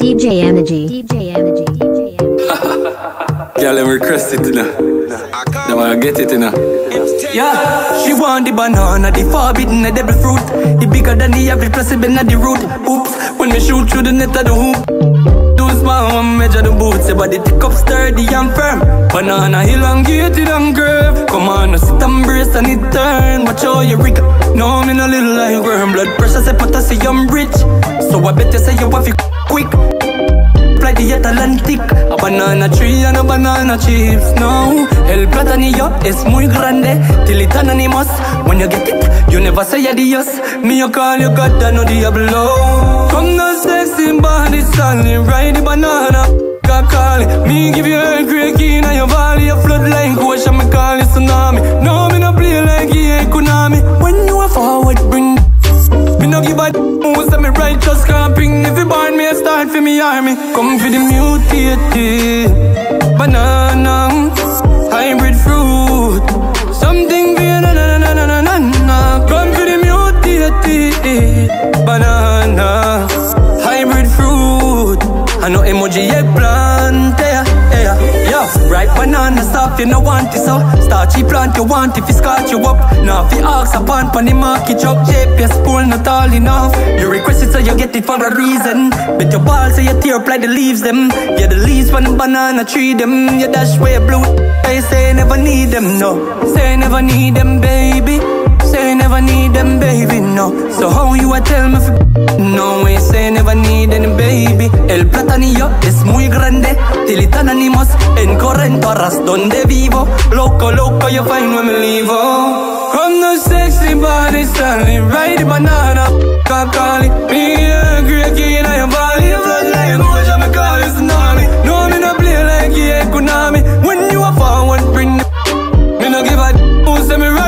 DJ Energy. Girl, let me request it, you know. They wanna get it, you know. Yeah, she want the banana, the forbidden, the devil fruit. The bigger than the apple, plus it been at the root. Oops, when me shoot through the net of the hoop. Do small, one measure the boots. Your body tick up sturdy and firm. Banana elongated and curved. Come on, sit and brace and it turn. Watch all your rick. No, me no little like worm. Blood pressure, say potassium rich. So I bet you say you want it quick. Fly the Atlantic. A banana tree and a banana chips. No, el platanillo es muy grande till it's anonymous. When you get it, you never say adios. Me you call you God and no diablo. Come the sexy body standing, ride the banana. God call it. Me give you a earthquake in your valley. A flood like ocean, me call you tsunami. No, me no play like yeah, Konami. When you are forward, bring me no give a who's at me right, just camping. If you bind me, I start for me army. Come for the mutated banana, hybrid fruit. Something for na na na na na na na. Come for the mutated banana, hybrid fruit. I know emoji eggplant, yeah, yeah. Ripe banana soft, you no want it so. Starchy plant, you want if you scotch you up. Now if you ask a pan pan the market chop. Shape your spoon not all enough. You request it so you get it for a reason. Bet your balls so you tear up like the leaves them. Yeah, the leaves from the banana tree them. You dash where you blue. They say never need them, no. Say never need them, baby. Say never need them, baby, no. So how you a tell me for no way, say never need any baby. El platanillo es muy grande till it anonymous. En Correntoras donde vivo. Loco, loco, you find when me leave. Come the sexy body standing, ride the banana. Kakali, me a great kid in your body. Flood like ocean, me call you tsunami. No, me no play like yeah, Konami. When you a forward, bring the me no give a who say me